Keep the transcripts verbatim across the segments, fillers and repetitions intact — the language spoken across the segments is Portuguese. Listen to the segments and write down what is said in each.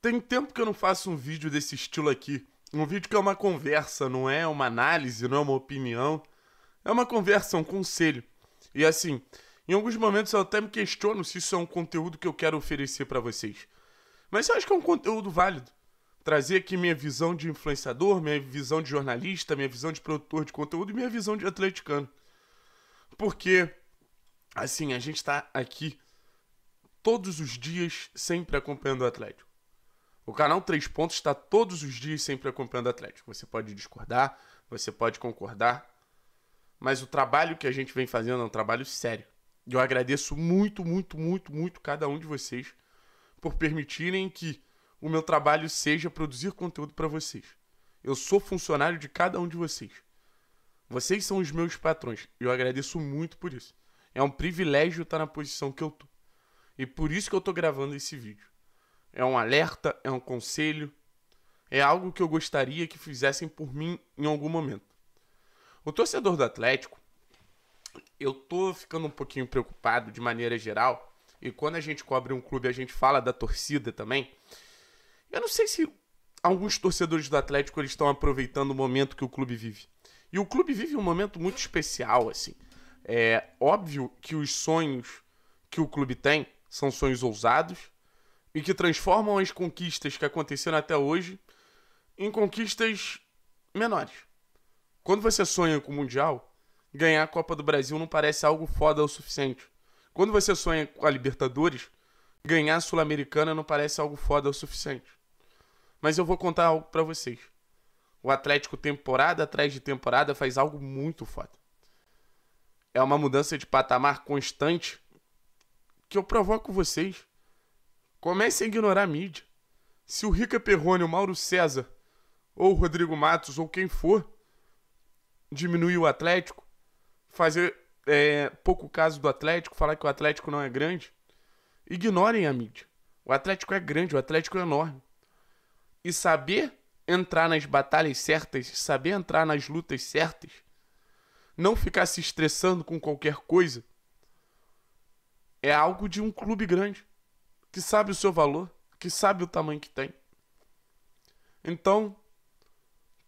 Tem tempo que eu não faço um vídeo desse estilo aqui. Um vídeo que é uma conversa, não é uma análise, não é uma opinião. É uma conversa, um conselho. E assim, em alguns momentos eu até me questiono se isso é um conteúdo que eu quero oferecer pra vocês. Mas eu acho que é um conteúdo válido. Trazer aqui minha visão de influenciador, minha visão de jornalista, minha visão de produtor de conteúdo e minha visão de atleticano. Porque, assim, a gente tá aqui todos os dias sempre acompanhando o Atlético. O canal Três Pontos está todos os dias sempre acompanhando o Atlético. Você pode discordar, você pode concordar, mas o trabalho que a gente vem fazendo é um trabalho sério. E eu agradeço muito, muito, muito, muito cada um de vocês por permitirem que o meu trabalho seja produzir conteúdo para vocês. Eu sou funcionário de cada um de vocês. Vocês são os meus patrões. E eu agradeço muito por isso. É um privilégio estar na posição que eu tô. E por isso que eu tô gravando esse vídeo. É um alerta, é um conselho. É algo que eu gostaria que fizessem por mim em algum momento. O torcedor do Atlético, eu tô ficando um pouquinho preocupado de maneira geral. E quando a gente cobre um clube, a gente fala da torcida também. Eu não sei se alguns torcedores do Atlético eles estão aproveitando o momento que o clube vive. E o clube vive um momento muito especial, assim. É óbvio que os sonhos que o clube tem são sonhos ousados e que transformam as conquistas que aconteceram até hoje em conquistas menores. Quando você sonha com o Mundial, ganhar a Copa do Brasil não parece algo foda o suficiente. Quando você sonha com a Libertadores, ganhar a Sul-Americana não parece algo foda o suficiente. Mas eu vou contar algo pra vocês. O Atlético, temporada atrás de temporada, faz algo muito foda. É uma mudança de patamar constante que eu provoco vocês. Comecem a ignorar a mídia. Se o Rica Perrone, o Mauro César, ou o Rodrigo Matos, ou quem for, diminuir o Atlético, fazer é, pouco caso do Atlético, falar que o Atlético não é grande, ignorem a mídia. O Atlético é grande, o Atlético é enorme. E saber entrar nas batalhas certas, saber entrar nas lutas certas, não ficar se estressando com qualquer coisa, é algo de um clube grande, que sabe o seu valor, que sabe o tamanho que tem. Então,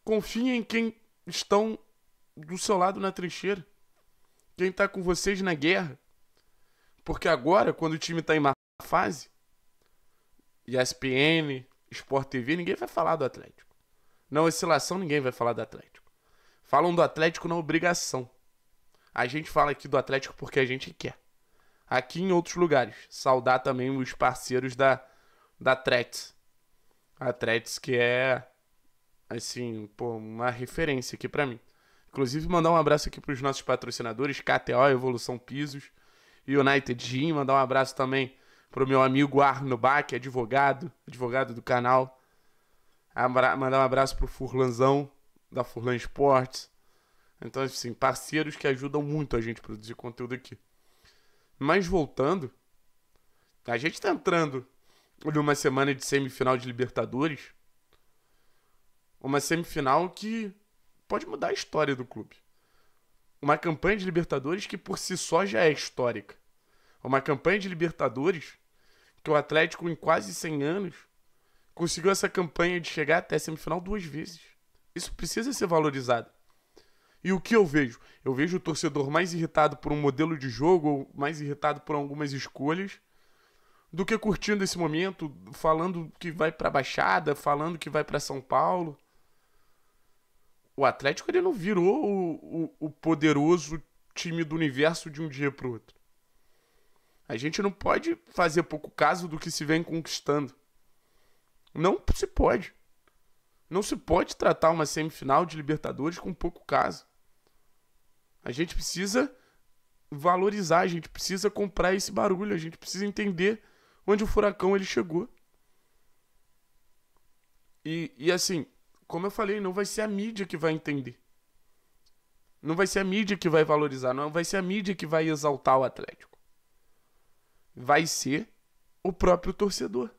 confiem em quem estão do seu lado na trincheira, quem está com vocês na guerra. Porque agora, quando o time está em má fase, E S P N, Sport T V, ninguém vai falar do Atlético. Na oscilação, ninguém vai falar do Atlético. Falam do Atlético na obrigação. A gente fala aqui do Atlético porque a gente quer. Aqui em outros lugares. Saudar também os parceiros da, da Trets. A Trets que é, assim, pô, uma referência aqui pra mim. Inclusive, mandar um abraço aqui pros nossos patrocinadores, K T O, Evolução Pisos, United Gym, mandar um abraço também pro meu amigo Arno Bach, advogado, advogado do canal. Abra mandar um abraço pro Furlanzão, da Furlan Esportes. Então, assim, parceiros que ajudam muito a gente a produzir conteúdo aqui. Mas voltando, a gente tá entrando numa semana de semifinal de Libertadores. Uma semifinal que pode mudar a história do clube. Uma campanha de Libertadores que por si só já é histórica. Uma campanha de Libertadores que o Atlético em quase cem anos conseguiu essa campanha de chegar até a semifinal duas vezes. Isso precisa ser valorizado. E o que eu vejo? Eu vejo o torcedor mais irritado por um modelo de jogo, ou mais irritado por algumas escolhas, do que curtindo esse momento, falando que vai pra Baixada, falando que vai pra São Paulo. O Atlético ele não virou o, o, o poderoso time do universo de um dia para o outro. A gente não pode fazer pouco caso do que se vem conquistando. Não se pode. Não se pode tratar uma semifinal de Libertadores com pouco caso. A gente precisa valorizar, a gente precisa comprar esse barulho, a gente precisa entender onde o Furacão ele chegou. E, e assim, como eu falei, não vai ser a mídia que vai entender. Não vai ser a mídia que vai valorizar, não vai ser a mídia que vai exaltar o Atlético. Vai ser o próprio torcedor.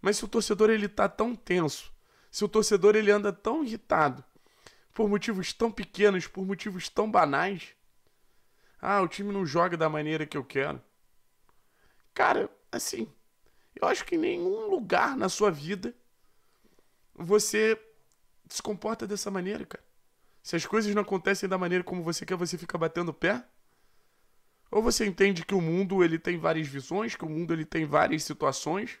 Mas se o torcedor ele tá tão tenso, se o torcedor ele anda tão irritado, por motivos tão pequenos, por motivos tão banais, ah, o time não joga da maneira que eu quero. Cara, assim, Eu acho que em nenhum lugar na sua vida você se comporta dessa maneira, cara. Se as coisas não acontecem da maneira como você quer, você fica batendo o pé. Ou você entende que o mundo ele tem várias visões, que o mundo ele tem várias situações,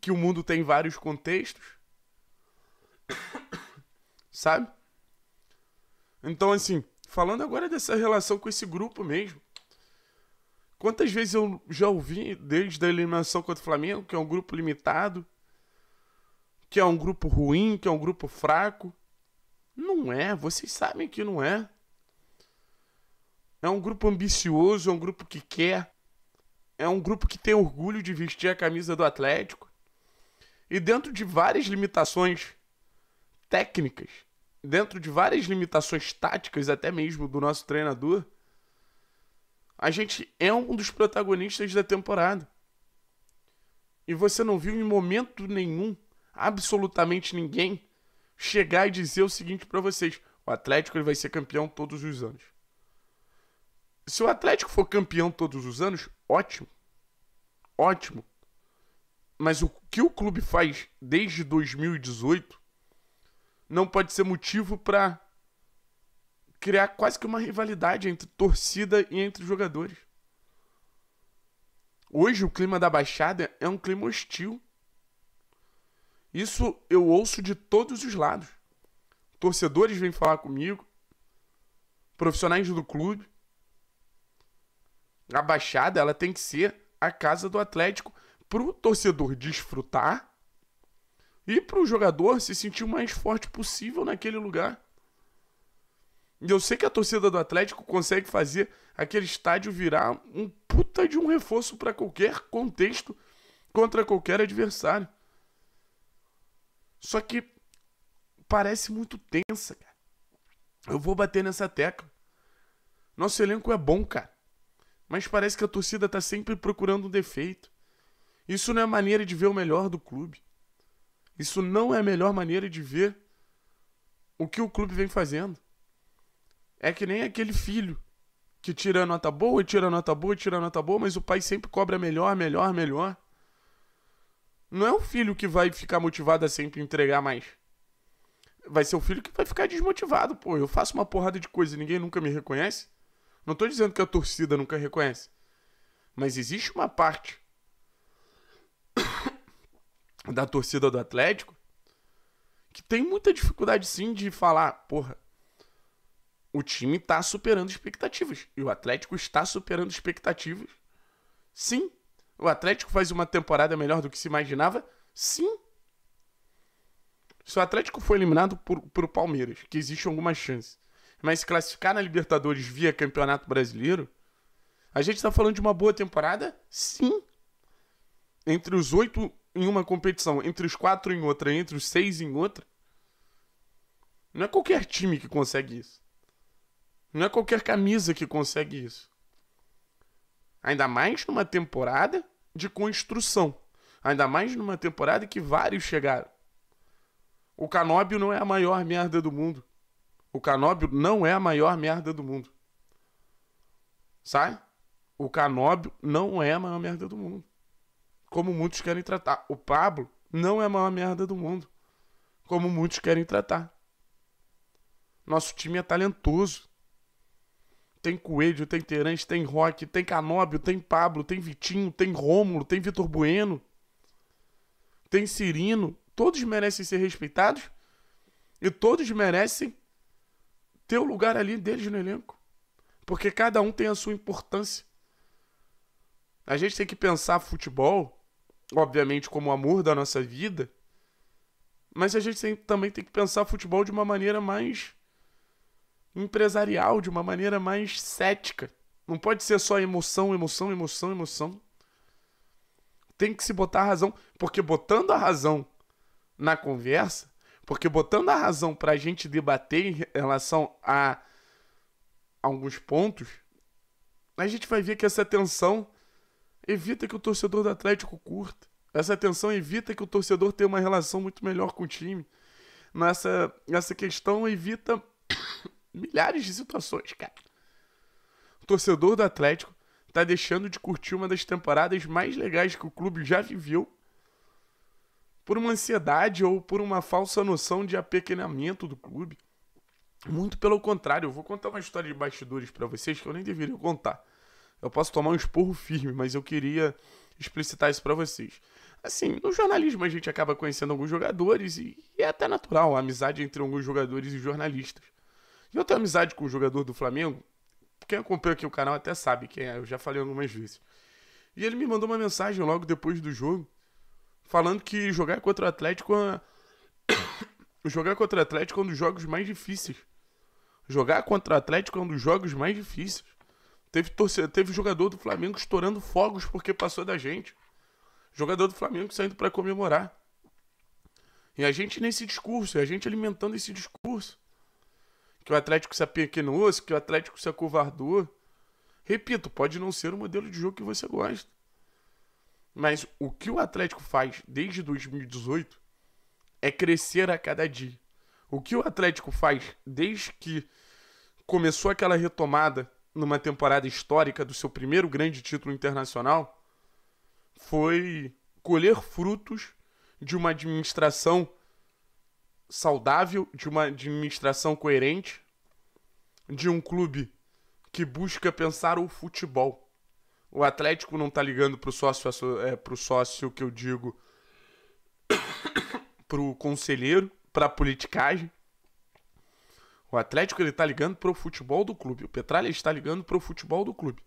que o mundo tem vários contextos, sabe? Então, assim, falando agora dessa relação com esse grupo mesmo, quantas vezes eu já ouvi, desde a eliminação contra o Flamengo, que é um grupo limitado, que é um grupo ruim, que é um grupo fraco. Não é, vocês sabem que não é. É um grupo ambicioso, é um grupo que quer, é um grupo que tem orgulho de vestir a camisa do Atlético. E dentro de várias limitações técnicas, dentro de várias limitações táticas, até mesmo do nosso treinador, a gente é um dos protagonistas da temporada. E você não viu em momento nenhum, absolutamente ninguém, chegar e dizer o seguinte para vocês: o Atlético ele vai ser campeão todos os anos. Se o Atlético for campeão todos os anos, ótimo. Ótimo. Mas o que o clube faz desde dois mil e dezoito não pode ser motivo para criar quase que uma rivalidade entre torcida e entre jogadores. Hoje o clima da Baixada é um clima hostil. Isso eu ouço de todos os lados. Torcedores vêm falar comigo, profissionais do clube. A Baixada ela tem que ser a casa do Atlético para o torcedor desfrutar e para o jogador se sentir o mais forte possível naquele lugar. E eu sei que a torcida do Atlético consegue fazer aquele estádio virar um puta de um reforço para qualquer contexto, contra qualquer adversário. Só que parece muito tensa, cara. Eu vou bater nessa tecla. Nosso elenco é bom, cara. Mas parece que a torcida tá sempre procurando um defeito. Isso não é maneira de ver o melhor do clube. Isso não é a melhor maneira de ver o que o clube vem fazendo. É que nem aquele filho que tira nota boa, tira nota boa, tira nota boa, mas o pai sempre cobra melhor, melhor, melhor. Não é o filho que vai ficar motivado a sempre entregar mais. Vai ser o filho que vai ficar desmotivado. Pô, eu faço uma porrada de coisa e ninguém nunca me reconhece. Não tô dizendo que a torcida nunca reconhece. Mas existe uma parte da torcida do Atlético que tem muita dificuldade sim de falar: porra, o time tá superando expectativas. E o Atlético está superando expectativas. Sim. O Atlético faz uma temporada melhor do que se imaginava? Sim. Se o Atlético foi eliminado por, por Palmeiras, que existe alguma chance, mas se classificar na Libertadores via Campeonato Brasileiro, a gente está falando de uma boa temporada? Sim. Entre os oito em uma competição, entre os quatro em outra, entre os seis em outra. Não é qualquer time que consegue isso. Não é qualquer camisa que consegue isso. Ainda mais numa temporada de construção. Ainda mais numa temporada que vários chegaram. O Canóbio não é a maior merda do mundo. O Canóbio não é a maior merda do mundo. Sabe? O Canóbio não é a maior merda do mundo, como muitos querem tratar. O Pablo não é a maior merda do mundo, como muitos querem tratar. Nosso time é talentoso. Tem Coelho, tem Terence, tem Roque, tem Canóbio, tem Pablo, tem Vitinho, tem Rômulo, tem Vitor Bueno, tem Cirino. Todos merecem ser respeitados e todos merecem ter o lugar ali deles no elenco. Porque cada um tem a sua importância. A gente tem que pensar futebol, obviamente, como o amor da nossa vida, mas a gente tem, também tem que pensar futebol de uma maneira mais empresarial, de uma maneira mais cética. Não pode ser só emoção, emoção, emoção, emoção. Tem que se botar a razão, porque botando a razão na conversa, porque botando a razão pra gente debater em relação a alguns pontos, a gente vai ver que essa tensão evita que o torcedor do Atlético curta. Essa tensão evita que o torcedor tenha uma relação muito melhor com o time. Nessa, essa questão evita milhares de situações, cara. O torcedor do Atlético tá deixando de curtir uma das temporadas mais legais que o clube já viveu por uma ansiedade ou por uma falsa noção de apequenamento do clube. Muito pelo contrário, eu vou contar uma história de bastidores para vocês que eu nem deveria contar. Eu posso tomar um esporro firme, mas eu queria explicitar isso para vocês. Assim, no jornalismo a gente acaba conhecendo alguns jogadores e é até natural a amizade entre alguns jogadores e jornalistas. E eu tenho amizade com o jogador do Flamengo, quem acompanha aqui o canal até sabe quem é, eu já falei algumas vezes. E ele me mandou uma mensagem logo depois do jogo, falando que jogar contra o Atlético é... jogar contra o Atlético é um dos jogos mais difíceis. Jogar contra o Atlético é um dos jogos mais difíceis. Teve, torcedor, teve jogador do Flamengo estourando fogos porque passou da gente. Jogador do Flamengo saindo para comemorar. E a gente nesse discurso, e a gente alimentando esse discurso. Que o Atlético se apequenou, que o Atlético se acovardou. Repito, pode não ser o modelo de jogo que você gosta. Mas o que o Atlético faz desde dois mil e dezoito é crescer a cada dia. O que o Atlético faz desde que começou aquela retomada numa temporada histórica do seu primeiro grande título internacional foi colher frutos de uma administração saudável, de uma administração coerente, de um clube que busca pensar o futebol. O Atlético não tá ligando pro sócio, é, pro sócio que eu digo, pro conselheiro, pra politicagem. O Atlético ele tá ligando pro futebol do clube. O Petralha está ligando pro futebol do clube.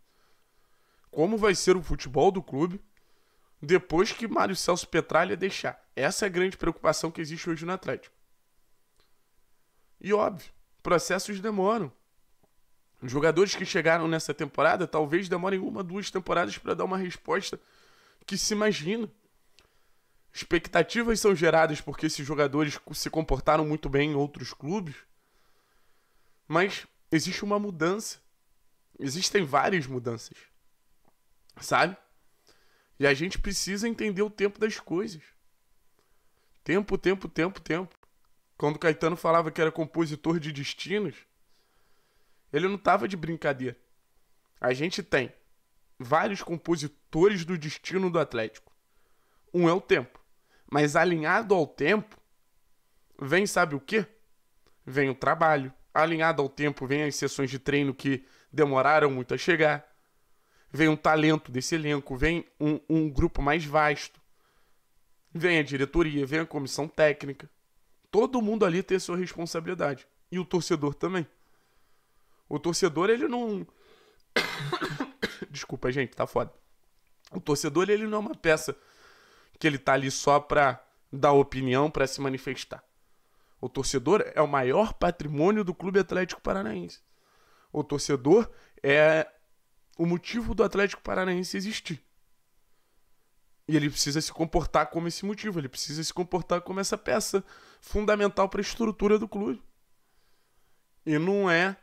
Como vai ser o futebol do clube depois que Mário Celso Petralha deixar? Essa é a grande preocupação que existe hoje no Atlético. E óbvio, processos demoram. Os jogadores que chegaram nessa temporada talvez demorem uma, duas temporadas para dar uma resposta que se imagina. Expectativas são geradas porque esses jogadores se comportaram muito bem em outros clubes. Mas existe uma mudança. Existem várias mudanças. Sabe? E a gente precisa entender o tempo das coisas. Tempo, tempo, tempo, tempo. Quando Caetano falava que era compositor de destinos, ele não estava de brincadeira. A gente tem vários compositores do destino do Atlético. Um é o tempo. Mas alinhado ao tempo, vem sabe o quê? Vem o trabalho. Alinhado ao tempo, vem as sessões de treino que demoraram muito a chegar. Vem um talento desse elenco, vem um, um grupo mais vasto. Vem a diretoria, vem a comissão técnica. Todo mundo ali tem a sua responsabilidade. E o torcedor também. O torcedor, ele não... Desculpa, gente, tá foda. O torcedor, ele não é uma peça que ele tá ali só pra dar opinião, pra se manifestar. O torcedor é o maior patrimônio do Clube Atlético Paranaense. O torcedor é o motivo do Atlético Paranaense existir. E ele precisa se comportar como esse motivo. Ele precisa se comportar como essa peça fundamental para a estrutura do clube. E não é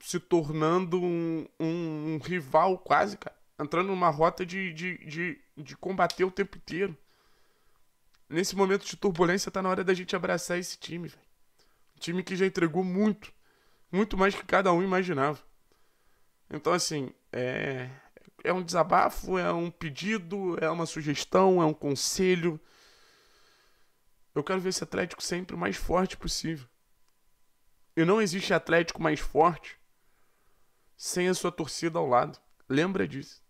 se tornando um, um, um rival quase, cara. Entrando numa rota de, de, de, de combater o tempo inteiro. Nesse momento de turbulência tá na hora da gente abraçar esse time, velho. Um time que já entregou muito. Muito mais que cada um imaginava. Então assim, é... é um desabafo, é um pedido, é uma sugestão, é um conselho. Eu quero ver esse Atlético sempre o mais forte possível. E não existe Atlético mais forte sem a sua torcida ao lado. Lembra disso.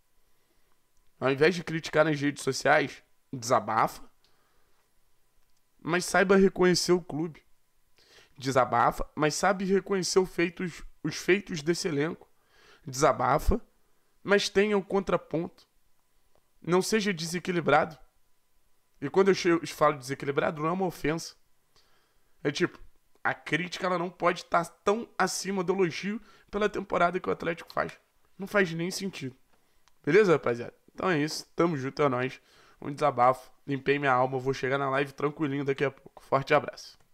Ao invés de criticar nas redes sociais, desabafa. Mas saiba reconhecer o clube. Desabafa, mas sabe reconhecer os feitos, os feitos desse elenco. Desabafa. Mas tenha um contraponto. Não seja desequilibrado. E quando eu chego, falo desequilibrado, não é uma ofensa. É tipo, a crítica ela não pode estar tão acima do elogio pela temporada que o Atlético faz. Não faz nem sentido. Beleza, rapaziada? Então é isso. Tamo junto, é nóis. Um desabafo. Limpei minha alma. Vou chegar na live tranquilinho daqui a pouco. Forte abraço.